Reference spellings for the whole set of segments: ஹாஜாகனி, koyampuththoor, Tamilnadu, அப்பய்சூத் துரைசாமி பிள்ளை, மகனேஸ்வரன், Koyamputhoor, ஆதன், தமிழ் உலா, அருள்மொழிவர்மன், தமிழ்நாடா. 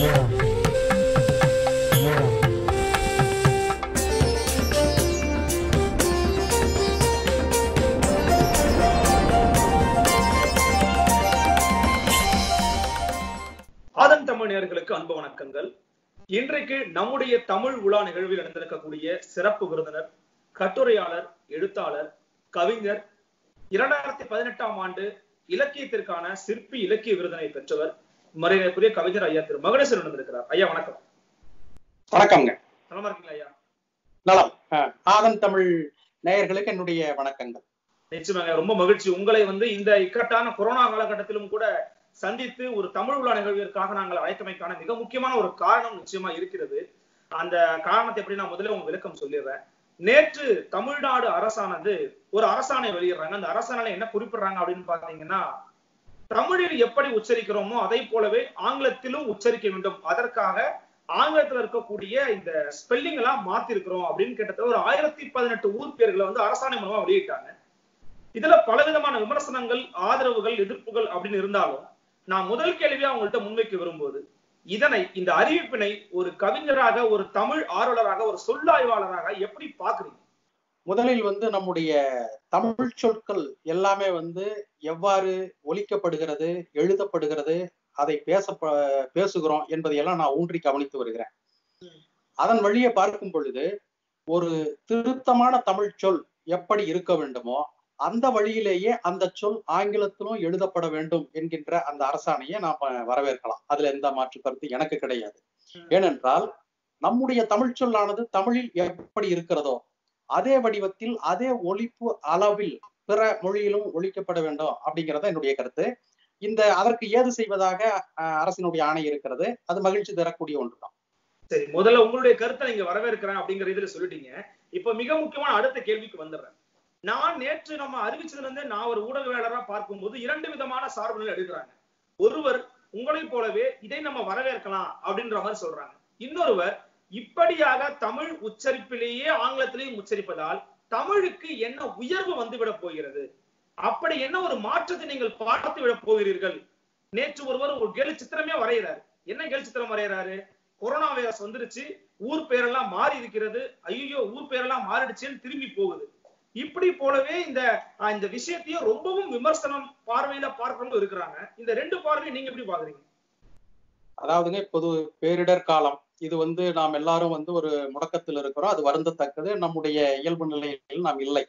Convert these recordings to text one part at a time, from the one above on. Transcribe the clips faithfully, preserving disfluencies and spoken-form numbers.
ஆதன் தமிழ் நேயர்களுக்கு அன்பு வணக்கங்கள். இன்றைக்கு நம்முடைய தமிழ் உலா நிகழ்வில் நடந்திருக்கக்கூடிய சிறப்பு விருந்தினர் கட்டுரையாளர், எழுத்தாளர், கவிஞர், இரண்டாயிரத்தி பதினெட்டாம் ஆண்டு இலக்கியத்திற்கான சிற்பி இலக்கிய விருதினை பெற்றவர் மரியாதைக்குரிய கவிஞர் ஐயா திரு மகனேஸ்வரன் வந்திருக்கிறார். ஐயா வணக்கம். வணக்கம்ங்க. நலமா இருக்கீங்களா ஐயா? நலம். ஆதன் தமிழ் நேயர்களுக்கு என்னுடைய வணக்கங்கள். நிச்சயமாக ரொம்ப மகிழ்ச்சி. உங்களை வந்து இந்த இக்கட்டான கொரோனா காலகட்டத்திலும் கூட சந்தித்து ஒரு தமிழ் உலா நிகழ்விற்காக நாங்கள் அழைத்தமைக்கான மிக முக்கியமான ஒரு காரணம் நிச்சயமா இருக்கிறது. அந்த காரணத்தை எப்படி நான் முதல்ல உங்களுக்கு விளக்கம் சொல்லிடுறேன். நேற்று தமிழ்நாடு அரசானது ஒரு அரசாணை வெளியிடுறாங்க. அந்த அரசாணை என்ன குறிப்பிடுறாங்க அப்படின்னு பாத்தீங்கன்னா, தமிழில் எப்படி உச்சரிக்கிறோமோ அதை போலவே ஆங்கிலத்திலும் உச்சரிக்க வேண்டும், அதற்காக ஆங்கிலத்தில் இருக்கக்கூடிய இந்த ஸ்பெல்லிங் எல்லாம் மாத்திருக்கிறோம் அப்படின்னு கிட்டத்தட்ட ஒரு ஆயிரத்தி பதினெட்டு ஊர் பேர்களை வந்து அரசாணை மூலமா வெளியிட்டாங்க. இதுல பலவிதமான விமர்சனங்கள், ஆதரவுகள், எதிர்ப்புகள் அப்படின்னு இருந்தாலும் நான் முதல் கேள்வியா அவங்கள்ட்ட முன்வைக்க விரும்புவது, இதனை இந்த அறிவிப்பினை ஒரு கவிஞராக, ஒரு தமிழ் ஆர்வலராக, ஒரு சொல்லாய்வாளராக எப்படி பாக்குறீங்க? முதலில் வந்து நம்முடைய தமிழ் சொற்கள் எல்லாமே வந்து எவ்வாறு ஒலிக்கப்படுகிறது, எழுதப்படுகிறது, அதை பேச பேசுகிறோம் என்பதையெல்லாம் நான் ஊன்றி கவனித்து வருகிறேன். அதன் வழியே பார்க்கும் பொழுது ஒரு திருத்தமான தமிழ் சொல் எப்படி இருக்க வேண்டுமோ அந்த வழியிலேயே அந்த சொல் ஆங்கிலத்திலும் எழுதப்பட வேண்டும் என்கின்ற அந்த அரசாணையை நாம் வரவேற்கலாம். அதுல எந்த மாற்று கருத்து எனக்கு கிடையாது. ஏனென்றால் நம்முடைய தமிழ் சொல்லானது தமிழில் எப்படி இருக்கிறதோ அதே வடிவத்தில், அதே ஒலிப்பு அளவில் பிற மொழியிலும் ஒலிக்கப்பட வேண்டும் அப்படிங்கிறத என்னுடைய கருத்து. இந்த அதற்கு ஏது செய்வதாக அரசினுடைய ஆணை இருக்கிறது. அது மகிழ்ச்சி தரக்கூடிய ஒன்றுதான். சரி, முதல்ல உங்களுடைய கருத்தை நீங்க வரவேற்கிறேன் அப்படிங்கிற இதுல சொல்லிட்டீங்க. இப்ப மிக முக்கியமான அடுத்த கேள்விக்கு வந்துடுறேன். நான் நேற்று நம்ம அறிவிச்சதுல இருந்து நான் ஒரு ஊடகவியலாளராக பார்க்கும்போது இரண்டு விதமான சார்புகள் எடுக்கிறாங்க. ஒருவர் உங்களை போலவே இதை நம்ம வரவேற்கலாம் அப்படின்ற மாதிரி சொல்றாங்க. இன்னொருவர் இப்படியாக தமிழ் உச்சரிப்பிலேயே ஆங்கிலத்திலேயும் உச்சரிப்பதால் தமிழுக்கு என்ன உயர்வு வந்துவிட போகிறது, அப்படி என்ன ஒரு மாற்றத்தை நீங்கள் பார்த்து விட போகிறீர்கள். நேற்று ஒருவர் ஒரு கேலி சித்திரமே வரைகிறாரு. என்ன கேலி சித்திரம் வரைகிறாரு? கொரோனா வைரஸ் வந்துருச்சு, ஊர் பேரெல்லாம் மாறி இருக்கிறது, ஐயோ ஊர் பேரெல்லாம் மாறிடுச்சுன்னு திரும்பி போகுது. இப்படி போலவே இந்த இந்த விஷயத்தையும் ரொம்பவும் விமர்சனம் பார்வையில பார்க்கிறவங்க இருக்கிறாங்க. இந்த ரெண்டு பார்வையை நீங்க எப்படி பாக்குறீங்க? அதாவதுங்க, இப்போது பேரிடர் காலம், இது வந்து நாம் எல்லாரும் வந்து ஒரு முடக்கத்தில் இருக்கிறோம். அது வருந்தத்தக்கது. நம்முடைய இயல்பு நிலையில் நாம் இல்லை.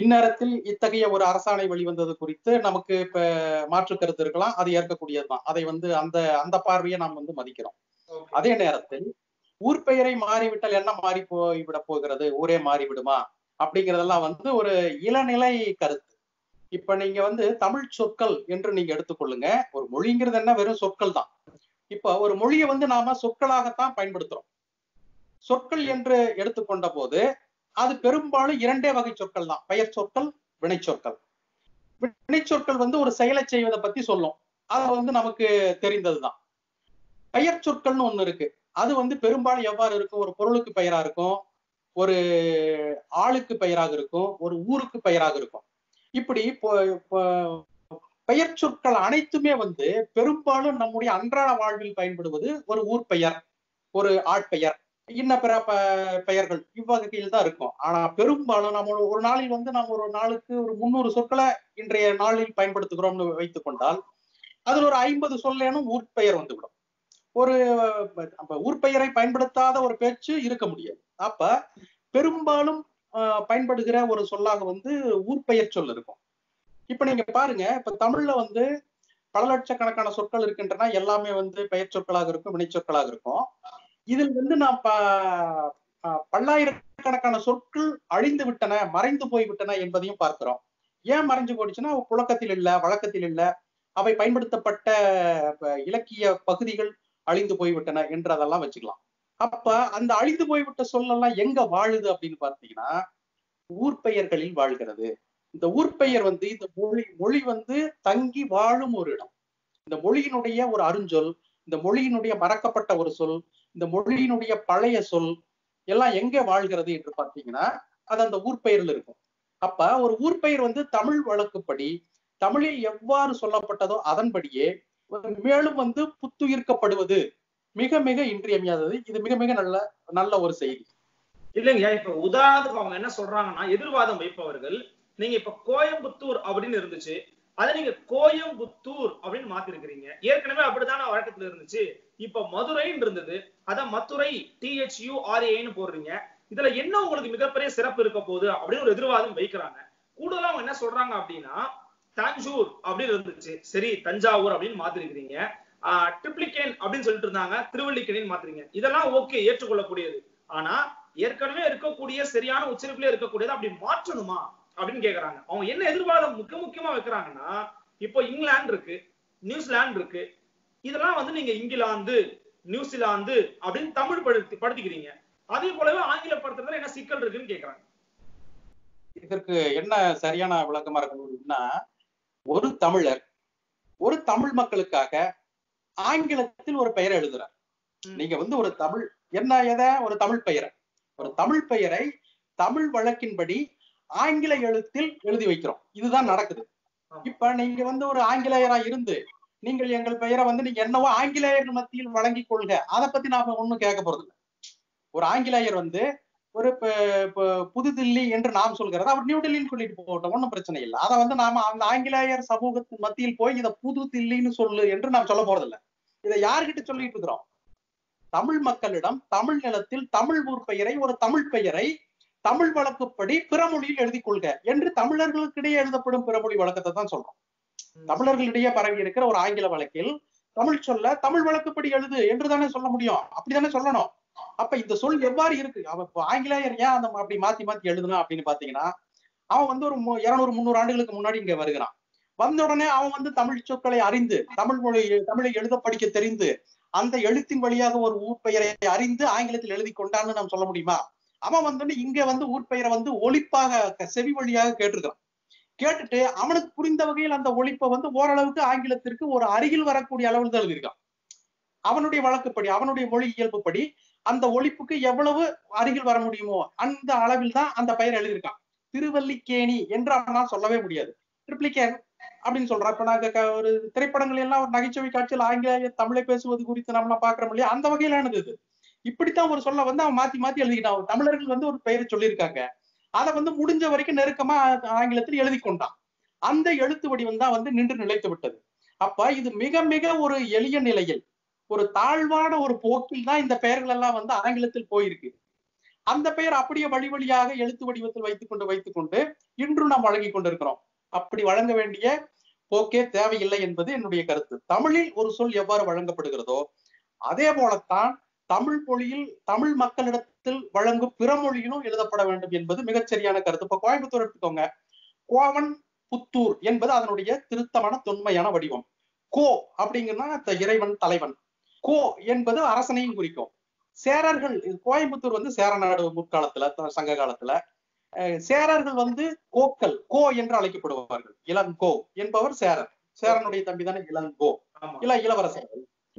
இந்நேரத்தில் இத்தகைய ஒரு அரசாணை வெளிவந்தது குறித்து நமக்கு இப்ப மாற்று கருத்து இருக்கலாம். அது ஏற்கக்கூடியதுதான். அதை வந்து அந்த அந்த பார்வையை நாம் வந்து மதிக்கிறோம். அதே நேரத்தில் ஊர் பெயரை மாறிவிட்டால் என்ன மாறி போய்விட போகிறது, ஊரே மாறிவிடுமா அப்படிங்கிறதெல்லாம் வந்து ஒரு இளநிலை கருத்து. இப்ப நீங்க வந்து தமிழ் சொற்கள் என்று நீங்க எடுத்துக்கொள்ளுங்க. ஒரு மொழிங்கிறது என்ன, வெறும் சொற்கள் தான். இப்ப ஒரு மொழியை வந்து நாம சொற்களாகத்தான் பயன்படுத்துறோம். சொற்கள் என்று எடுத்துக்கொண்ட போது அது பெரும்பாலும் இரண்டே வகை சொற்கள் தான், பெயர் சொற்கள், வினை சொற்கள். வினை சொற்கள் வந்து ஒரு செயலை செய்வதை பத்தி சொல்லும், அது வந்து நமக்கு தெரிந்ததுதான். பெயர் சொற்கள்னு ஒண்ணு இருக்கு. அது வந்து பெரும்பாலும் எவ்வாறு இருக்கும், ஒரு பொருளுக்கு பெயரா இருக்கும், ஒரு ஆளுக்கு பெயராக இருக்கும், ஒரு ஊருக்கு பெயராக இருக்கும். இப்படி பெயர் சொற்கள் அனைத்துமே வந்து பெரும்பாலும் நம்முடைய அன்றாட வாழ்வில் பயன்படுவது ஒரு ஊர் பெயர், ஒரு ஆட்பெயர், இன்ன பிற பெயர்கள் இவ்வகையில் தான் இருக்கும். ஆனா பெரும்பாலும் நம்ம ஒரு நாளில் வந்து நம்ம ஒரு நாளுக்கு ஒரு முன்னூறு சொற்களை இன்றைய நாளில் பயன்படுத்துகிறோம்னு வைத்துக் கொண்டால் அதுல ஒரு ஐம்பது சொல்லேனும் ஊர்பெயர் வந்துவிடும். ஒரு ஊர்பெயரை பயன்படுத்தாத ஒரு பேச்சு இருக்க முடியாது. அப்ப பெரும்பாலும் பயன்படுகிற ஒரு சொல்லாக வந்து ஊர்பெயர் சொல் இருக்கும். இப்ப நீங்க பாருங்க, இப்ப தமிழ்ல வந்து பல லட்சக்கணக்கான சொற்கள் இருக்கின்றன. எல்லாமே வந்து பெயர் சொற்களாக இருக்கும், வினை சொற்களாக இருக்கும். இதில் வந்து நான் பல்லாயிரக்கணக்கான சொற்கள் அழிந்து விட்டன, மறைந்து போய்விட்டன என்பதையும் பார்க்கிறோம். ஏன் மறைஞ்சு போயிடுச்சுன்னா, புழக்கத்தில் இல்லை, வழக்கத்தில் இல்லை, அவை பயன்படுத்தப்பட்ட இலக்கிய பகுதிகள் அழிந்து போய்விட்டன என்றதெல்லாம் வச்சுக்கலாம். அப்ப அந்த அழிந்து போய்விட்ட சொல்லெல்லாம் எங்க வாழுது அப்படின்னு பார்த்தீங்கன்னா ஊர்பெயர்களில் வாழ்கிறது. இந்த ஊர்பெயர் வந்து இந்த மொழி மொழி வந்து தங்கி வாழும் ஒரு இடம். இந்த மொழியினுடைய ஒரு அருஞ்சொல், இந்த மொழியினுடைய மறக்கப்பட்ட ஒரு சொல், இந்த மொழியினுடைய பழைய சொல் எல்லாம் எங்க வாழ்கிறது என்று பார்த்தீங்கன்னா அது அந்த ஊர்பெயர்ல இருக்கும். அப்ப ஒரு ஊர்பெயர் வந்து தமிழ் வழக்கப்படி தமிழில் எவ்வாறு சொல்லப்பட்டதோ அதன்படியே மேலும் வந்து புத்துயிர்க்கப்படுவது மிக மிக இன்றியமையாதது. இது மிக மிக நல்ல நல்ல ஒரு செய்தி இல்லைங்கய்யா. இப்ப உதாரணத்துக்கு அவங்க என்ன சொல்றாங்கன்னா, எதிர்வாதம் வைப்பவர்கள் நீங்க இப்ப கோயம்புத்தூர் அப்படின்னு இருந்துச்சு, அதை நீங்க கோயம்புத்தூர் அப்படின்னு மாத்திருக்கிறீங்க. ஏற்கனவே அப்படித்தான வழக்கத்துல இருந்துச்சு. இப்ப மதுரைன்னு இருந்தது, அத மதுரை டிஹெச்யூஆர்ஏன்னு போடுறீங்க. இதுல என்ன உங்களுக்கு மிகப்பெரிய சிறப்பு இருக்க போகுது அப்படின்னு ஒரு எதிர்வாதம் வைக்கிறாங்க. கூடுதலா அவங்க என்ன சொல்றாங்க அப்படின்னா, தஞ்சூர் அப்படின்னு இருந்துச்சு, சரி தஞ்சாவூர் அப்படின்னு மாத்திருக்கிறீங்க. ஆஹ் ட்ரிப்ளிகேன் அப்படின்னு சொல்லிட்டு இருந்தாங்க, திருவள்ளிக்கேணின்னு மாத்திருங்க. இதெல்லாம் ஓகே, ஏற்றுக்கொள்ளக்கூடியது. ஆனா ஏற்கனவே இருக்கக்கூடிய சரியான உச்சரிப்புல இருக்கக்கூடியது அப்படி மாற்றணுமா அப்படின்னு கேக்குறாங்க. அவங்க என்ன எதிர்பார்க்க முக்கிய முக்கியமா வைக்கிறாங்கன்னா, இப்போ இங்கிலாந்து இருக்கு, நியூசிலாந்து இருக்கு, இதெல்லாம் வந்து நீங்க இங்கிலாந்து நியூசிலாந்து அப்படின்னு தமிழ் படுத்தி படுத்திக்கிறீங்க. அதே போலவே ஆங்கில படுத்துறதுல என்ன சிக்கல் இருக்குன்னு கேக்குறாங்க. இதற்கு என்ன சரியான விளக்கமா இருக்கும் அப்படின்னா, ஒரு தமிழர் ஒரு தமிழ் மக்களுக்காக ஆங்கிலத்தில் ஒரு பெயரை எழுதுறார். நீங்க வந்து ஒரு தமிழ் என்ன எத ஒரு தமிழ் பெயரை ஒரு தமிழ் பெயரை தமிழ் வழக்கின்படி ஆங்கில எழுத்தில் எழுதி வைக்கிறோம். இதுதான் நடக்குது. இப்ப நீங்க வந்து ஒரு ஆங்கிலேயரா இருந்து நீங்கள் எங்கள் பெயரை வந்து நீங்க என்னவோ ஆங்கிலேயர்கள் மத்தியில் வழங்கி கொள்க, அதை பத்தி நாம ஒண்ணும் கேட்க போறது இல்லை. ஒரு ஆங்கிலேயர் வந்து ஒரு புதுதில்லி என்று நாம் சொல்கிறத அவர் நியூடெல்லின்னு சொல்லிட்டு போட்டோம், ஒன்றும் பிரச்சனை இல்லை. அதை வந்து நாம அந்த ஆங்கிலேயர் சமூகத்தின் மத்தியில் போய் இதை புது தில்லின்னு சொல்லு என்று நாம் சொல்ல போறதில்லை. இதை யார்கிட்ட சொல்லிட்டு இருக்கிறோம்? தமிழ் மக்களிடம் தமிழ் நிலத்தில் தமிழ் ஊர் பெயரை ஒரு தமிழ் பெயரை தமிழ் வழக்குப்படி பிற மொழியில் எழுதி கொள்க என்று தமிழர்களுக்கிடையே எழுதப்படும் பிறமொழி வழக்கத்தை தான் சொல்றோம். தமிழர்களிடையே பரவி இருக்கிற ஒரு ஆங்கில வழக்கில் தமிழ் சொல்ல தமிழ் வழக்குப்படி எழுது என்று தானே சொல்ல முடியும், அப்படித்தானே சொல்லணும். அப்ப இந்த சொல் எவ்வாறு இருக்கு? அவன் ஆங்கிலேயர் ஏன் அந்த அப்படி மாத்தி மாத்தி எழுதுனா அப்படின்னு பாத்தீங்கன்னா, அவன் வந்து ஒரு இருநூறு முந்நூறு ஆண்டுகளுக்கு முன்னாடி இங்க வருகிறான். வந்த உடனே அவன் வந்து தமிழ் சொற்களை அறிந்து தமிழ் மொழி தமிழை எழுத படிக்க தெரிந்து அந்த எழுத்தின் வழியாக ஒரு ஊர் பெயரை அறிந்து ஆங்கிலத்தில் எழுதி கொண்டான்னு நம்ம சொல்ல முடியுமா? அவன் வந்து இங்க வந்து ஊர் பெயரை வந்து ஒலிப்பாக செவி வழியாக கேட்டிருக்கான். கேட்டுட்டு அவனுக்கு புரிந்த வகையில் அந்த ஒலிப்பை வந்து ஓரளவுக்கு ஆங்கிலத்திற்கு ஒரு அருகில் வரக்கூடிய அளவில் தான் எழுதியிருக்கான். அவனுடைய வழக்குப்படி அவனுடைய மொழி இயல்பு படி அந்த ஒலிப்புக்கு எவ்வளவு அருகில் வர முடியுமோ அந்த அளவில் தான் அந்த பெயர் எழுதியிருக்கான். திருவல்லிக்கேணி என்று அவனா சொல்லவே முடியாது, ட்ரிப்ளிகேன் அப்படின்னு சொல்றான். இப்ப நாங்க ஒரு திரைப்படங்கள் எல்லாம் ஒரு நகைச்சுவை காட்சியில் ஆங்கிலேய தமிழை பேசுவது குறித்து நம்மளாம் பாக்குறோம் இல்லையா? அந்த வகையிலானது இது. இப்படித்தான் ஒரு சொல்ல வந்து அவன் மாத்தி மாத்தி எழுதிக்கிட்டான். தமிழர்கள் வந்து ஒரு பெயரை சொல்லியிருக்காங்க, அதை வந்து முடிஞ்ச வரைக்கும் நெருக்கமா ஆங்கிலத்தில் எழுதி கொண்டான். அந்த எழுத்து வடிவம் தான் வந்து நின்று நிலைத்து விட்டது. அப்ப இது மிக மிக ஒரு எளிய நிலையில் ஒரு தாழ்வான ஒரு போக்கில் தான் இந்த பெயர்கள் எல்லாம் வந்து ஆங்கிலத்தில் போயிருக்கு. அந்த பெயர் அப்படியே வழி வழியாக எழுத்து வடிவத்தில் வைத்துக் கொண்டு வைத்துக் கொண்டு இன்றும் நாம் வழங்கி கொண்டிருக்கிறோம். அப்படி வழங்க வேண்டிய போக்கே தேவையில்லை என்பது என்னுடைய கருத்து. தமிழில் ஒரு சொல் எவ்வாறு வழங்கப்படுகிறதோ அதே போலத்தான் தமிழ் மொழியில் தமிழ் மக்களிடத்தில் வழங்கும் பிற மொழியிலும் எழுதப்பட வேண்டும் என்பது மிகச்சரியான கருத்து. இப்ப கோயம்புத்தூர் எடுத்துக்கோங்க, கோவன் புத்தூர் என்பது அதனுடைய திருத்தமான தொன்மையான வடிவம். கோ அப்படிங்கன்னா இறைவன் தலைவன், கோ என்பது அரசனையும் குறிக்கும். சேரர்கள், கோயம்புத்தூர் வந்து சேர நாடு முற்காலத்துல சங்க காலத்துல சேரர்கள் வந்து கோக்கள் கோ என்று அழைக்கப்படுவார்கள். இளங்கோ என்பவர் சேரர், சேரனுடைய தம்பிதானே இளங்கோ, இல்ல இளவரசர்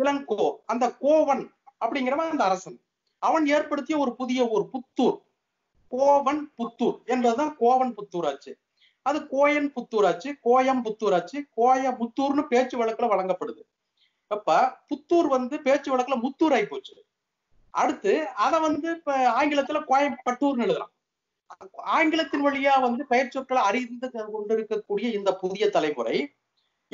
இளங்கோ. அந்த கோவன் அப்படிங்கிறவன் அந்த அரசன், அவன் ஏற்படுத்திய ஒரு புதிய ஊர் புத்தூர், கோவன் புத்தூர் என்பதுதான் கோவன் புத்தூராச்சு. அது கோயன் புத்தூராச்சு, கோயம்புத்தூராச்சு, கோயம்புத்தூர்னு பேச்சு வழக்குல வழங்கப்படுது. அப்ப புத்தூர் வந்து பேச்சு வழக்குல முத்தூர் ஆகி போச்சு. அடுத்து அதை வந்து இப்ப ஆங்கிலத்துல கோயம்பட்டூர்னு எழுதலாம். ஆங்கிலத்தின் வழியா வந்து பெயர் சொற்களை அறிந்து கொண்டிருக்கக்கூடிய இந்த புதிய தலைமுறை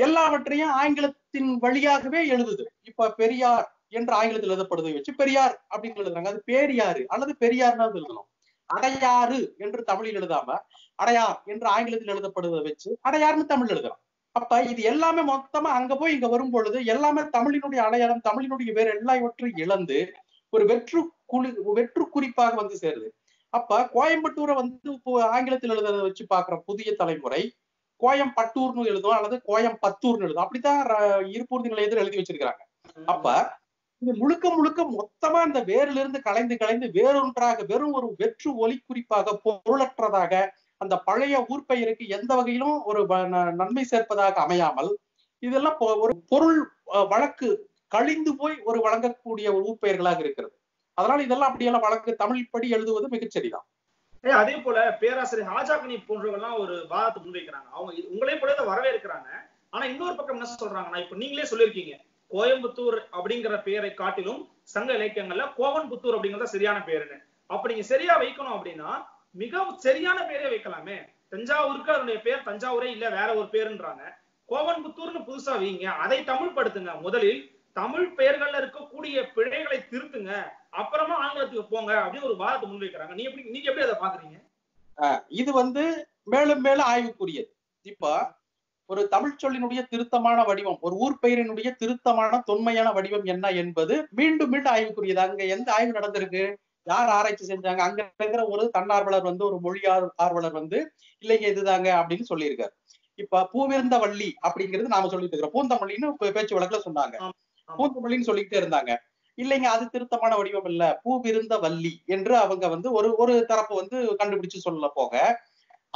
எல்லாவற்றையும் ஆங்கிலத்தின் வழியாகவே எழுதுது. இப்ப பெரியார் என்று ஆங்கிலத்தில் எழுதப்படுதை வச்சு பெரியார் அப்படின்னு எழுதுறாங்க. அது பேரியாறு அல்லது பெரியார்னா எழுதணும். அடையாறு என்று தமிழில் எழுதாம அடையார் என்று ஆங்கிலத்தில் எழுதப்படுவதை வச்சு அடையார்னு தமிழ் எழுதுறான். அப்ப இது எல்லாமே மொத்தமா அங்க போய் இங்க வரும் பொழுது எல்லாமே தமிழினுடைய அடையாளம் தமிழினுடைய வேறு எல்லா இவற்றையும் இழந்து ஒரு வெற்று குழி வெற்று குறிப்பாக வந்து சேருது. அப்ப கோயம்புத்தூரை வந்து ஆங்கிலத்தில் எழுதுறத வச்சு பாக்குற புதிய தலைமுறை கோயம்பட்டூர்னு எழுதும் அல்லது கோயம்பத்தூர்னு எழுதும். அப்படித்தான் இருப்பூர்தி நிலையத்தில் எழுதி வச்சிருக்கிறாங்க. அப்ப இது முழுக்க முழுக்க மொத்தமா இந்த வேரில் இருந்து கலைந்து கலைந்து வேறொன்றாக வெறும் ஒரு வெற்று ஒலி குறிப்பாக பொருளற்றதாக அந்த பழைய ஊர்பெயருக்கு எந்த வகையிலும் ஒரு நன்மை சேர்ப்பதாக அமையாமல் இதெல்லாம் ஒரு பொருள் வழக்கு கழிந்து போய் ஒரு வழங்கக்கூடிய ஒரு ஊர்பெயர்களாக இருக்கிறது. அதனால இதெல்லாம் அப்படியெல்லாம் வழக்கு தமிழ் படி எழுதுவது மிகச்சரிதான். அதே போல பேராசிரியர் ஹாஜாகனி போன்றவங்கலாம் ஒரு வாதத்தை முன்வைக்கிறாங்க. அவங்க உங்களே போல இதை வரவேற்கிறாங்க. ஆனா இன்னொரு பக்கம் என்ன சொல்றாங்கன்னா, இப்ப நீங்களே சொல்லியிருக்கீங்க கோயம்புத்தூர் அப்படிங்கிற பெயரை காட்டிலும் சங்க இலக்கியங்கள்ல கோவன்புத்தூர் அப்படிங்கிறது சரியான பேருன்னு. அப்ப நீங்க சரியா வைக்கணும் அப்படின்னா மிகவும் சரியான பேரே வைக்கலாமே. தஞ்சாவூருக்கு அதனுடைய பேர் தஞ்சாவூரே இல்ல, வேற ஒரு பேருன்றாங்க. கோவன்புத்தூர்னு புதுசா வைங்க, அதை தமிழ் படுத்துங்க. முதலில் தமிழ் பெயர்கள்ல இருக்கக்கூடிய பிழைகளை திருத்துங்க, அப்புறமா ஆங்கிலத்துக்கு போங்க அப்படின்னு ஒரு வாதத்தை முன்வைக்கிறாங்க. நீ எப்படி நீங்க எப்படி அதை பாக்குறீங்க? இது வந்து மேலும் மேலும் ஆய்வுக்குரியது. இப்ப ஒரு தமிழ் சொல்லினுடைய திருத்தமான வடிவம், ஒரு ஊர் பெயரினுடைய திருத்தமான தொன்மையான வடிவம் என்ன என்பது மீண்டும் மீண்டும் ஆய்வுக்குரியது. அங்க எந்த ஆய்வு நடந்திருக்கு, யார் ஆராய்ச்சி செஞ்சாங்க? அங்க இருக்கிற ஒரு தன்னார்வலர் வந்து, ஒரு மொழி ஆர்வலர் வந்து இல்லைங்க இதுதாங்க அப்படின்னு சொல்லியிருக்காரு. இப்ப பூவிருந்த வள்ளி அப்படிங்கிறது நாம சொல்லிட்டு இருக்கிறோம், பூந்தமல்லின்னு பேச்சு வழக்குல சொன்னாங்க, பூந்தமல்லின்னு சொல்லிக்கிட்டே இருந்தாங்க. இல்லைங்க அது திருத்தமான வடிவம் இல்ல, பூவிருந்த வள்ளி என்று அவங்க வந்து ஒரு ஒரு தரப்பு வந்து கண்டுபிடிச்சு சொல்ல போக,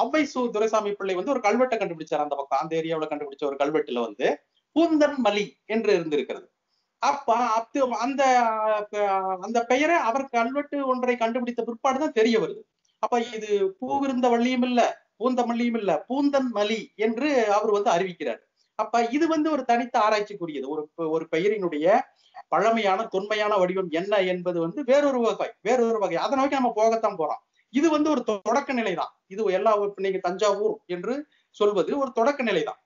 அப்பய்சூத் துரைசாமி பிள்ளை வந்து ஒரு கல்வெட்டை கண்டுபிடிச்சார். அந்த பக்கம் அந்த ஏரியாவில கண்டுபிடிச்ச ஒரு கல்வெட்டுல வந்து பூந்தன் மலி என்று இருந்திருக்கிறது. அப்ப அத்து அந்த அந்த பெயரை அவர் கல்வெட்டு ஒன்றை கண்டுபிடித்த பிற்பாடுதான் தெரிய வருது. அப்ப இது பூவிருந்த வள்ளியும் இல்ல, பூந்த மல்லியும் இல்ல, பூந்தன் மலி என்று அவர் வந்து அறிவிக்கிறார். அப்ப இது வந்து ஒரு தனித்த ஆராய்ச்சிக்குரியது. ஒரு ஒரு பெயரினுடைய பழமையான தொன்மையான வடிவம் என்ன என்பது வந்து வேறொரு வகை வேறொரு வகை அதை நோக்கி நம்ம போகத்தான் போறோம். இது வந்து ஒரு தொடக்க நிலைதான். இது எல்லா நீங்க தஞ்சாவூர் என்று சொல்வது ஒரு தொடக்க நிலைதான்.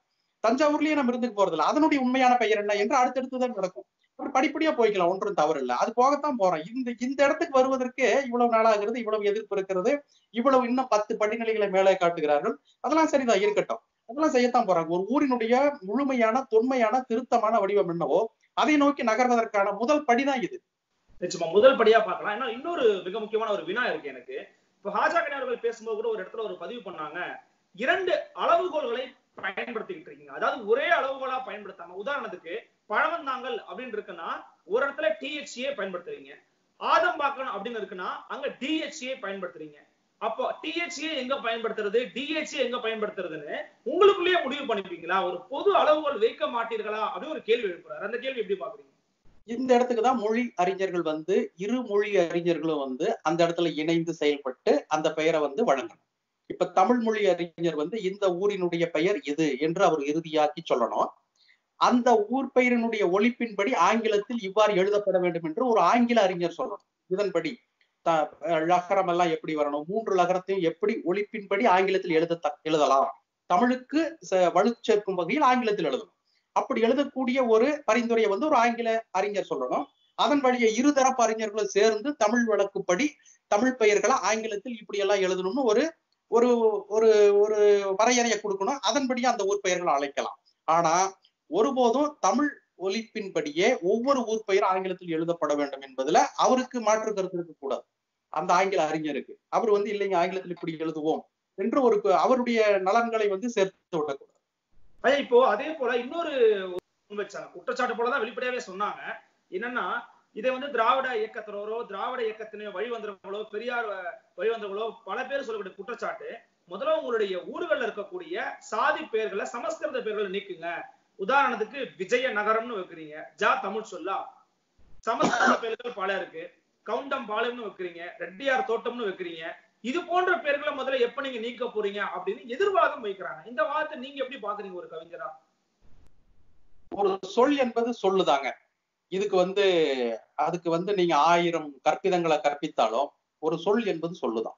தஞ்சாவூர்லயே நம்ம இருந்துக்கு போறதில்ல, அதனுடைய உண்மையான பெயர் என்ன என்று அடுத்தடுத்துதான் நடக்கும். அப்புறம் படிப்படியா போய்க்கலாம், ஒன்றும் தவறு இல்லை, அது போகத்தான் போறோம். இந்த இந்த இடத்துக்கு வருவதற்கு இவ்வளவு நாளாகிறது, இவ்வளவு எதிர்ப்பு இருக்கிறது, இவ்வளவு இன்னும் பத்து படிநிலைகளை மேலே காட்டுகிறார்கள். அதெல்லாம் சரிதான், இருக்கட்டும், அதெல்லாம் செய்யத்தான் போறாங்க. ஒரு ஊரினுடைய முழுமையான தொன்மையான திருத்தமான வடிவம் என்னவோ அதை நோக்கி நகர்வதற்கான முதல் படிதான் இது. நிச்சயமா முதல் படியா பார்க்கலாம். ஏன்னா இன்னொரு மிக முக்கியமான ஒரு வினா இருக்கு எனக்கு. இப்ப ஹாஜாகனே அவர்கள் பேசும்போது கூட ஒரு இடத்துல ஒரு பதிவு பண்ணாங்க, இரண்டு அளவுகோல்களை பயன்படுத்திக்கிட்டு இருக்கீங்க, அதாவது ஒரே அளவுகோலா பயன்படுத்தாம. உதாரணத்துக்கு பழவந்தாங்கல் அப்படின்னு இருக்குன்னா ஒரு இடத்துல டிஹெச்ஏ பயன்படுத்துறீங்க, ஆதம்பாக்கம் அப்படின்னு இருக்குன்னா அங்க டிஹெச்ஏ பயன்படுத்துறீங்க. அப்போ டிஹெச்ஏ எங்க பயன்படுத்துறது, டிஹெச்ஏ எங்க பயன்படுத்துறதுன்னு உங்களுக்குள்ளேயே முடிவு பண்ணிப்பீங்களா? ஒரு பொது அளவுகள் வைக்க மாட்டீர்களா அப்படின்னு ஒரு கேள்வி எழுப்புறாரு. அந்த கேள்வி எப்படி பாக்குறீங்க? இந்த இடத்துக்குதான் மொழி அறிஞர்கள் வந்து, இரு மொழி அறிஞர்களும் வந்து அந்த இடத்துல இணைந்து செயல்பட்டு அந்த பெயரை வந்து வழங்கணும். இப்ப தமிழ் மொழி அறிஞர் வந்து இந்த ஊரினுடைய பெயர் இது என்று அவர் இறுதியாக்கி சொல்லணும். அந்த ஊர் பெயரினுடைய ஒழிப்பின்படி ஆங்கிலத்தில் இவ்வாறு எழுதப்பட வேண்டும் என்று ஒரு ஆங்கில அறிஞர் சொல்லணும். இதன்படி லகரம் எல்லாம் எப்படி வரணும், மூன்று லகரத்தையும் எப்படி ஒழிப்பின்படி ஆங்கிலத்தில் எழுத எழுதலாம், தமிழுக்கு வலு சேர்க்கும் வகையில் ஆங்கிலத்தில் எழுதணும். அப்படி எழுதக்கூடிய ஒரு பரிந்துரையை வந்து ஒரு ஆங்கில அறிஞர் சொல்லணும். அதன் வழியை இருதரப்பு அறிஞர்களும் சேர்ந்து தமிழ் வழக்குப்படி தமிழ் பெயர்களை ஆங்கிலத்தில் இப்படி எல்லாம் எழுதணும்னு ஒரு ஒரு ஒரு ஒரு வரையறையை கொடுக்கணும். அதன்படியே அந்த ஊர் பெயர்களை அழைக்கலாம். ஆனா ஒருபோதும் தமிழ் ஒலிப்பின்படியே ஒவ்வொரு ஊர் பெயர் ஆங்கிலத்தில் எழுதப்பட வேண்டும் என்பதுல அவருக்கு மாற்று கருத்து இருக்கக்கூடாது. அந்த ஆங்கில அறிஞருக்கு அவர் வந்து இல்லைங்க ஆங்கிலத்தில் இப்படி எழுதுவோம் என்று ஒரு அவருடைய நலன்களை வந்து சேர்த்து விடக்கூடாது. ஐயா இப்போ அதே போல இன்னொரு முன்வைச்சாங்க, குற்றச்சாட்டு போலதான் வெளிப்படையாவே சொன்னாங்க. என்னன்னா இதை வந்து திராவிட இயக்கத்தினரோ திராவிட இயக்கத்தினோ வழிவந்தவர்களோ பெரியார் வழிவந்தவர்களோ பல பேர் சொல்லக்கூடிய குற்றச்சாட்டு, முதல்ல உங்களுடைய ஊர்கள்ல இருக்கக்கூடிய சாதி பெயர்களை சமஸ்கிருத பெயர்களை நீக்குங்க. உதாரணத்துக்கு விஜய நகரம்னு வைக்கிறீங்க, ஜா தமிழ் சொல்லா. சமஸ்கிருத பெயர்கள் பல இருக்கு, கவுண்டம் பாளையம்னு வைக்கிறீங்க, ரெட்டியார் தோட்டம்னு வைக்கிறீங்க. இது போன்ற பெயர்களை முதல்ல எப்ப நீங்க நீக்க போறீங்க அப்படின்னு எதிர்வாதம் வைக்கிறாங்க. இந்த வாதத்தை நீங்க எப்படி பாக்குறீங்க ஒரு கவிஞரா? ஒரு சொல் என்பது சொல்லுதாங்க. இதுக்கு வந்து அதுக்கு வந்து நீங்க ஆயிரம் கற்பிதங்களை கற்பித்தாலும் ஒரு சொல் என்பது சொல்லுதான்.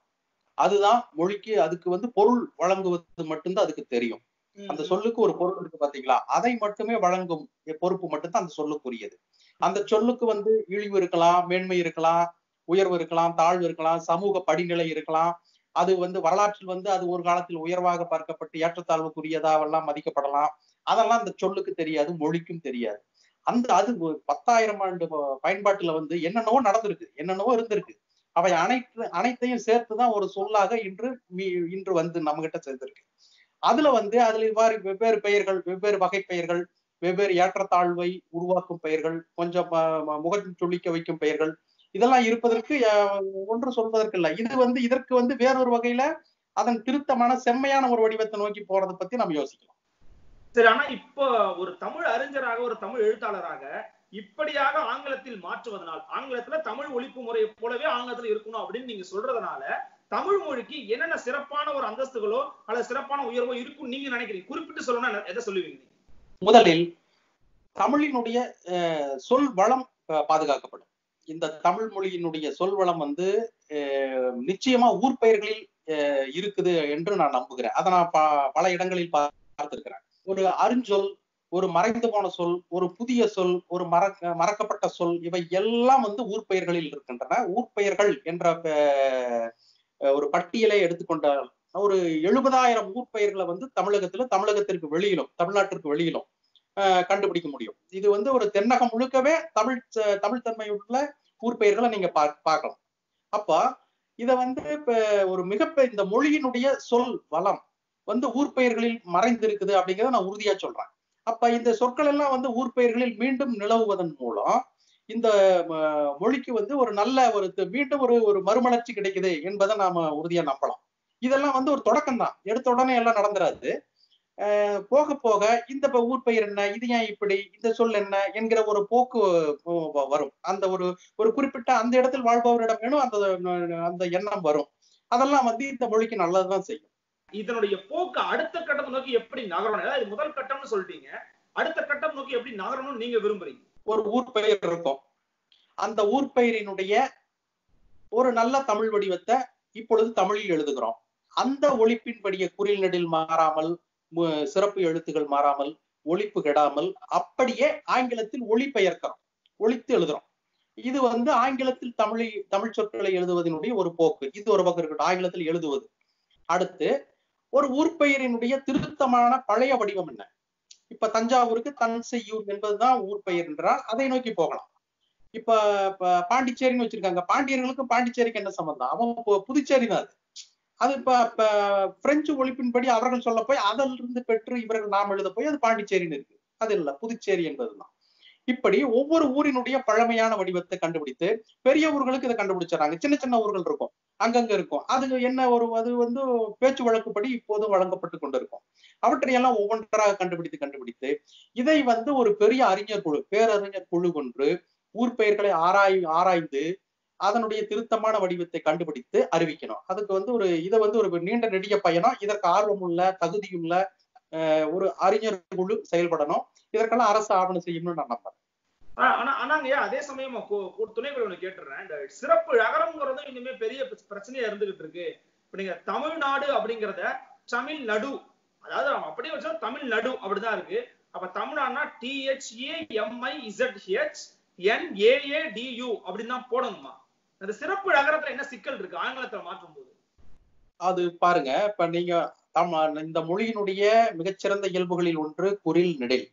அதுதான் மொழிக்கு அதுக்கு வந்து பொருள் வழங்குவது மட்டும்தான் அதுக்கு தெரியும். அந்த சொல்லுக்கு ஒரு பொருள் இருக்கு பாத்தீங்களா, அதை மட்டுமே வழங்கும் பொறுப்பு மட்டும்தான் அந்த சொல்லுக்குரியது. அந்த சொல்லுக்கு வந்து இழிவு இருக்கலாம், மேன்மை இருக்கலாம், உயர்வு இருக்கலாம், தாழ்வு இருக்கலாம், சமூக படிநிலை இருக்கலாம். அது வந்து வரலாற்றில் வந்து அது ஒரு காலத்தில் உயர்வாக பார்க்கப்பட்டு ஏற்றத்தாழ்வுக்குரியதாவெல்லாம் மதிக்கப்படலாம். அதெல்லாம் அந்த சொல்லுக்கு தெரியாது, மொழிக்கும் தெரியாது. அந்த அது பத்தாயிரம் ஆண்டு பயன்பாட்டுல வந்து என்னென்னவோ நடந்திருக்கு, என்னென்னவோ இருந்திருக்கு. அவை அனைத்து அனைத்தையும் சேர்த்துதான் ஒரு சொல்லாக இன்று இன்று வந்து நம்ம கிட்ட சேர்ந்திருக்கு. அதுல வந்து அதுல இவ்வாறு வெவ்வேறு பெயர்கள், வெவ்வேறு வகை பெயர்கள், வெவ்வேறு ஏற்றத்தாழ்வை உருவாக்கும் பெயர்கள், கொஞ்சம் முகம் சுளிக்க வைக்கும் பெயர்கள், இதெல்லாம் இருப்பதற்கு ஒன்று சொல்வதற்கு இல்லை. இது வந்து இதற்கு வந்து வேறொரு வகையில அதன் திருத்தமான செம்மையான ஒரு வடிவத்தை நோக்கி போறதை பத்தி நம்ம யோசிக்கலாம். சரி, ஆனா இப்போ ஒரு தமிழ் அறிஞராக ஒரு தமிழ் எழுத்தாளராக இப்படியாக ஆங்கிலத்தில் மாற்றுவதனால், ஆங்கிலத்துல தமிழ் ஒழிப்பு முறையை போலவே ஆங்கிலத்துல இருக்கணும் அப்படின்னு நீங்க சொல்றதுனால தமிழ் மொழிக்கு என்னென்ன சிறப்பான ஒரு அந்தஸ்துகளோ அல்லது சிறப்பான உயர்வோ இருக்கும் நீங்க நினைக்கிறீங்க? குறிப்பிட்டு சொல்லணும்னா எதை சொல்லுவீங்க? முதலில் தமிழினுடைய சொல் வளம் பாதுகாக்கப்படும். இந்த தமிழ் மொழியினுடைய சொல்வளம் வந்து நிச்சயமா ஊர் பெயர்களில் இருக்குது என்று நான் நம்புகிறேன். அதை நான் பல இடங்களில் பார்த்திருக்கிறேன். ஒரு அருஞ்சொல், ஒரு மறைந்து போன சொல், ஒரு புதிய சொல், ஒரு மறக்க மறக்கப்பட்ட சொல், இவை எல்லாம் வந்து ஊர் பெயர்களில் இருக்கின்றன. ஊர் பெயர்கள் என்ற ஒரு பட்டியலை எடுத்துக்கொண்ட ஒரு எழுபதாயிரம் ஊர் பெயர்களை வந்து தமிழகத்துல தமிழகத்திற்கு வெளியிலும் தமிழ்நாட்டிற்கு வெளியிலும் கண்டுபிடிக்க முடியும். இது வந்து ஒரு தென்னகம் முழுக்கவே தமிழ் தமிழ் தன்மையுள்ள ஊர் பெயர்களை நீங்க பார்க்கலாம். அப்ப இத வந்து இப்ப ஒரு மிகப்பெரிய இந்த மொழியினுடைய சொல் வளம் வந்து ஊர் பெயர்களில் மறைந்திருக்குது அப்படிங்கிறத நான் உறுதியா சொல்றேன். அப்ப இந்த சொற்கள் எல்லாம் வந்து ஊர் பெயர்களில் மீண்டும் நிலவுவதன் மூலம் இந்த மொழிக்கு வந்து ஒரு நல்ல ஒரு மீண்டும் ஒரு ஒரு மறுமலர்ச்சி கிடைக்குது என்பதை நாம உறுதியா நம்பலாம். இதெல்லாம் வந்து ஒரு தொடக்கம் தான், எடுத்த உடனே எல்லாம் நடந்துராது. போக போக இந்த ஊர் பெயர் என்ன, இது ஏன் இப்படி, இந்த சொல் என்ன என்கிற ஒரு போக்கு வரும். அந்த ஒரு ஒரு குறிப்பிட்ட அந்த இடத்தில் வாழ்பவரிடம் வேணும் அந்த அந்த எண்ணம் வரும். அதெல்லாம் வந்து இந்த மொழிக்கு நல்லதுதான் செய்யும். இதனுடைய போக்கு அடுத்த கட்டம் நோக்கி எப்படி நகரணும், அதாவது முதல் கட்டம்னு சொல்லிட்டீங்க, அடுத்த கட்டம் நோக்கி எப்படி நகரணும்னு நீங்க விரும்புறீங்க? ஒரு ஊர் பெயர் இருக்கும், அந்த ஊர் பெயரினுடைய ஒரு நல்ல தமிழ் வடிவத்தை இப்பொழுது தமிழில் எழுதுகிறோம். அந்த ஒழிப்பின்படியே குறில் நெடில் மாறாமல், சிறப்பு எழுத்துகள் மாறாமல், ஒழிப்பு கெடாமல் அப்படியே ஆங்கிலத்தில் ஒளிபெயர்க்கிறோம், ஒழித்து எழுதுறோம். இது வந்து ஆங்கிலத்தில் தமிழை தமிழ் சொற்களை எழுதுவதனுடைய ஒரு போக்கு. இது ஒரு பக்கம் இருக்கட்டும், ஆங்கிலத்தில் எழுதுவது. அடுத்து ஒரு ஊர்பெயரினுடைய திருத்தமான பழைய வடிவம் என்ன? இப்ப தஞ்சாவூருக்கு தஞ்சையூர் என்பதுதான் ஊர் பெயர் என்றால் அதை நோக்கி போகலாம். இப்ப பாண்டிச்சேரின்னு வச்சிருக்காங்க, பாண்டியர்களுக்கு பாண்டிச்சேரிக்கு என்ன சம்பந்தம்? அவன் புதுச்சேரி தான் அது. அது இப்ப பிரெஞ்சு ஒழிப்பின்படி அவர்கள் சொல்ல போய் அதிலிருந்து பெற்று இவர்கள் நாம் எழுத போய் அது பாண்டிச்சேரின்னு இருக்கு, அது இல்ல, புதுச்சேரி என்பதுதான். இப்படி ஒவ்வொரு ஊரினுடைய பழமையான வடிவத்தை கண்டுபிடித்து பெரிய ஊர்களுக்கு இதை கண்டுபிடிச்சாங்க. சின்ன சின்ன ஊர்கள் இருக்கும், அங்கங்க இருக்கும், அது என்ன ஒரு அது வந்து பேச்சு வழக்குப்படி இப்போதும் வழங்கப்பட்டு கொண்டிருக்கும். அவற்றையெல்லாம் ஒவ்வொன்றாக கண்டுபிடித்து கண்டுபிடித்து இதை வந்து ஒரு பெரிய அறிஞர் குழு, பேரறிஞர் குழு கொன்று ஊர் பெயர்களை ஆராய் ஆராய்ந்து அதனுடைய திருத்தமான வடிவத்தை கண்டுபிடித்து அறிவிக்கணும். அதுக்கு வந்து ஒரு இதை வந்து ஒரு நீண்ட நெடிய பயணம். இதற்கு ஆர்வமுள்ள தகுதியுள்ள ஒரு அறிஞர் குழு செயல்படணும். இதற்கெல்லாம் அரசு ஆவணம் செய்யணும்னு நான் நம்புறேன். ஆனா ஆனாங்கய்யா அதே சமயம் துணைக்குழு ஒண்ணு கேட்டுறேன். இந்த சிறப்பு நகரம்ங்கிறதும் இனிமே பெரிய பிரச்சனையா இருந்துகிட்டு இருக்கு. இப்ப நீங்க தமிழ்நாடு அப்படிங்கிறத தமிழ்நடு, அதாவது அப்படியே வச்சா தமிழ்நடு அப்படிதான் இருக்கு. அப்ப தமிழ்நாடுனா டிஹெச்ஏஎம்ஐஇசட்ஹெச்என்ஏஏடியு அப்படின்னு தான் போடணுமா? அந்த சிறப்பு நகரத்துல என்ன சிக்கல் இருக்கு ஆங்கிலத்துல மாற்றும் போது? அது பாருங்க, இப்ப நீங்க இந்த மொழியினுடைய மிகச்சிறந்த இயல்புகளில் ஒன்று குறில் நெடில்.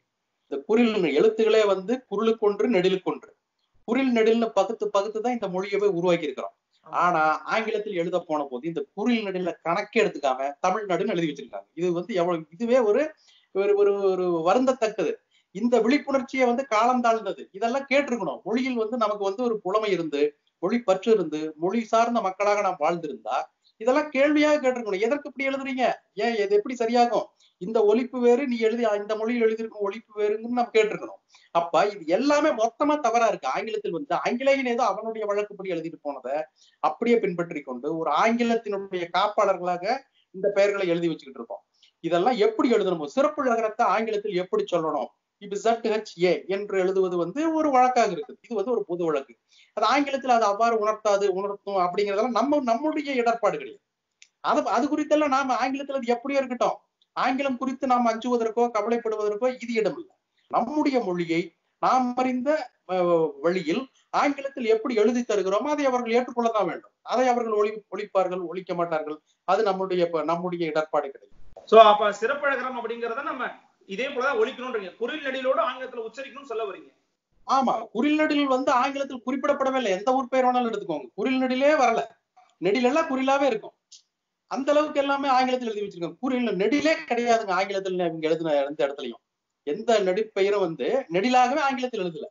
இந்த குறில் எழுத்துக்களே வந்து குரலுக்கொன்று நெடிலுக்கொன்று, குறில் நெடில்னு பகுத்து பகுத்துதான் இந்த மொழியவே உருவாக்கி இருக்கிறோம். ஆனா ஆங்கிலத்தில் எழுத போன போது இந்த குறில் நெடில கணக்கே எடுத்துக்காம தமிழ்நாடுன்னு எழுதி வச்சிருக்காங்க. இது வந்து எவ்வளவு இதுவே ஒரு ஒரு ஒரு வருந்தத்தக்கது. இந்த விழிப்புணர்ச்சியை வந்து காலம் தாழ்ந்தது. இதெல்லாம் கேட்டிருக்கணும். மொழியில் வந்து நமக்கு வந்து ஒரு புலமை இருந்து, மொழி பற்று இருந்து, மொழி சார்ந்த மக்களாக நாம் வாழ்ந்திருந்தா இதெல்லாம் கேள்வியாக கேட்டிருக்கணும். எதற்கு இப்படி எழுதுறீங்க, ஏன் இது எப்படி சரியாகும், இந்த ஒழிப்பு வேறு, நீ எழுதி இந்த மொழியில் எழுதியிருக்கும் ஒழிப்பு வேறுன்னு நம்ம கேட்டிருக்கணும். அப்ப இது எல்லாமே மொத்தமா தவறா இருக்கு. ஆங்கிலத்தில் வந்து ஆங்கிலேயன் ஏதோ அவனுடைய வழக்குப்படி எழுதிட்டு போனதை அப்படியே பின்பற்றி கொண்டு ஒரு ஆங்கிலத்தினுடைய காப்பாளர்களாக இந்த பெயர்களை எழுதி வச்சுக்கிட்டு இருக்கோம். இதெல்லாம் எப்படி எழுதணும், சிறப்பு நகரத்தை ஆங்கிலத்தில் எப்படி சொல்லணும், இப்ப ஜட் ஹெச் ஏ என்று எழுதுவது வந்து ஒரு வழக்காக இருக்குது. இது வந்து ஒரு பொது வழக்கு. அது ஆங்கிலத்தில் அது அவ்வாறு உணர்த்தாது உணர்த்தும் அப்படிங்கிறதெல்லாம் நம்ம நம்முடைய இடர்பாடு கிடையாது. அது அது குறித்தெல்லாம் நாம ஆங்கிலத்தில் அது எப்படியோ இருக்கட்டும், ஆங்கிலம் குறித்து நாம் அஞ்சுவதற்கோ கவலைப்படுவதற்கோ இது இடமில்லை. நம்முடைய மொழியை நாம் அறிந்த வழியில் ஆங்கிலத்தில் எப்படி எழுதி தருகிறோமோ அதை அவர்கள் ஏற்றுக்கொள்ளதான் வேண்டும். அதை அவர்கள் ஒளி ஒழிப்பார்கள் ஒழிக்க மாட்டார்கள். அது நம்முடைய நம்முடைய இடர்பாடு கிடையாது. சோ அப்ப சிறப்பழகரம் அப்படிங்கிறத நம்ம இதே போலதான் ஒழிக்கணும்ன்றீங்க. குறில் நெடிலோடு ஆங்கிலத்துல உச்சரிக்கணும்னு சொல்ல வரீங்க? ஆமா, குறில் நெடில் வந்து ஆங்கிலத்தில் குறிப்பிடப்படவே இல்லை. எந்த ஊர் பெயர் வேணாலும் எடுத்துக்கோங்க, குறில் நெடிலே வரல, நெடிலெல்லாம் குறிலாவே இருக்கும். அந்த அளவுக்கு எல்லாமே ஆங்கிலத்தில் எழுதி வச்சிருக்காங்க. குறில் நெடிலே கிடையாதுங்க ஆங்கிலத்தில். இவங்க எழுதின எந்த இடத்துலயும் எந்த நெடிப்பெயரும் வந்து நெடிலாகவே ஆங்கிலத்தில் எழுதல,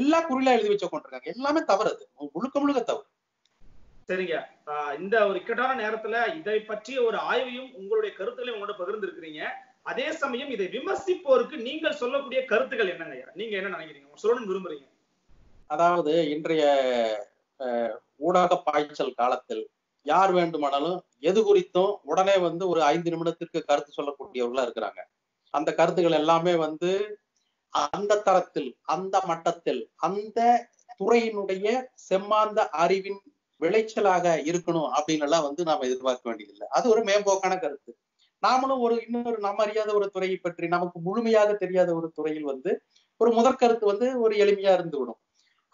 எல்லா குறிலா எழுதி வச்ச கொண்டிருக்காங்க. எல்லாமே தவறுது, முழுக்க முழுக்க தவறு. சரிங்க, இந்த ஒரு இக்கட்டான நேரத்துல இதை பற்றிய ஒரு ஆய்வையும் உங்களுடைய கருத்துக்களையும் உங்களோட பகிர்ந்து இருக்கிறீங்க. அதே சமயம் இதை விமர்சிப்போருக்கு நீங்கள் சொல்லக்கூடிய கருத்துக்கள் என்னங்க, நீங்க என்ன நினைக்கிறீங்க, சொல்லணும்னு விரும்புறீங்க? அதாவது இன்றைய ஊடக பாய்ச்சல் காலத்தில் யார் வேண்டுமானாலும் எது குறித்தும் உடனே வந்து ஒரு ஐந்து நிமிடத்திற்கு கருத்து சொல்லக்கூடியவர்களா இருக்கிறாங்க. அந்த கருத்துக்கள் எல்லாமே வந்து அந்த தரத்தில் அந்த மட்டத்தில் அந்த துறையினுடைய செம்மாந்த அறிவின் விளைச்சலாக இருக்கணும் அப்படின்னு எல்லாம் வந்து நாம் எதிர்பார்க்க வேண்டியதில்லை. அது ஒரு மேம்போக்கான கருத்து. நாமளும் ஒரு இன்னொரு நாம் அறியாத ஒரு துறையை பற்றி, நமக்கு முழுமையாக தெரியாத ஒரு துறையில் வந்து ஒரு முதற்கருத்து வந்து ஒரு எளிமையா இருந்துவிடும்.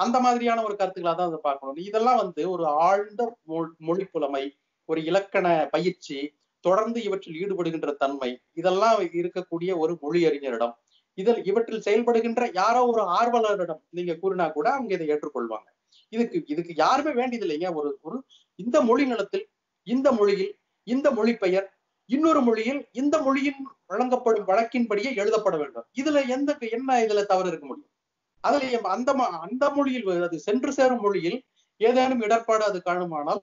அந்த மாதிரியான ஒரு கருத்துக்களா தான் அதை பார்க்கணும். இதெல்லாம் வந்து ஒரு ஆழ்ந்த மொழி புலமை, ஒரு இலக்கண பயிற்சி, தொடர்ந்து இவற்றில் ஈடுபடுகின்ற தன்மை, இதெல்லாம் இருக்கக்கூடிய ஒரு மொழி அறிஞரிடம், இதில் இவற்றில் செயல்படுகின்ற யாரோ ஒரு ஆர்வலரிடம் நீங்க கூறினா கூட அவங்க இதை ஏற்றுக்கொள்வாங்க. இதுக்கு இதுக்கு யாருமே வேண்டியதில்லைங்க. ஒரு ஒரு இந்த மொழி நிலத்தில், இந்த மொழியில், இந்த மொழி பெயர் இன்னொரு மொழியில் இந்த மொழியின் வழங்கப்படும் வழக்கின்படியே எழுதப்பட வேண்டும். இதுல எந்த என்ன இதுல தவறு இருக்க முடியும்? அதுல அந்த அந்த மொழியில், அது சென்று சேரும் மொழியில் ஏதேனும் இடர்பாடு அது காணுமானால்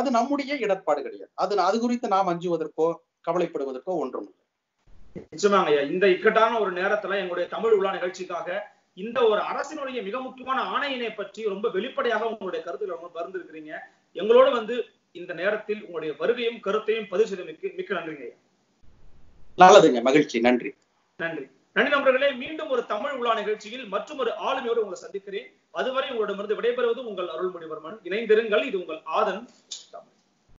அது நம்முடைய இடர்பாடு கிடையாது. அது அது குறித்து நாம் அஞ்சுவதற்கோ கவலைப்படுவதற்கோ ஒன்றும் இல்லை. நிச்சயமாங்க. இந்த இக்கட்டான ஒரு நேரத்துல எங்களுடைய தமிழ் உலா நிகழ்ச்சிக்காக இந்த ஒரு அரசினுடைய மிக முக்கியமான ஆணையினை பற்றி ரொம்ப வெளிப்படையாக உங்களுடைய கருத்துல ரொம்ப பகிர்ந்து இருக்கிறீங்க. எங்களோட வந்து இந்த நேரத்தில் உங்களுடைய வருகையும் கருத்தையும் பதிவு செய்தமைக்கு மிக்க நன்றிங்க. நல்லதுங்க, மகிழ்ச்சி. நன்றி நன்றி நன்றி நண்பர்களே. மீண்டும் ஒரு தமிழ் உலா நிகழ்ச்சியில் மற்றும் ஒரு ஆளுமையோடு உங்களை சந்திக்கிறேன். அதுவரை உங்களிடமிருந்து விடைபெறுவது உங்கள் அருள்மொழிவர்மன். இணைந்திருங்கள். இது உங்கள் ஆதன்.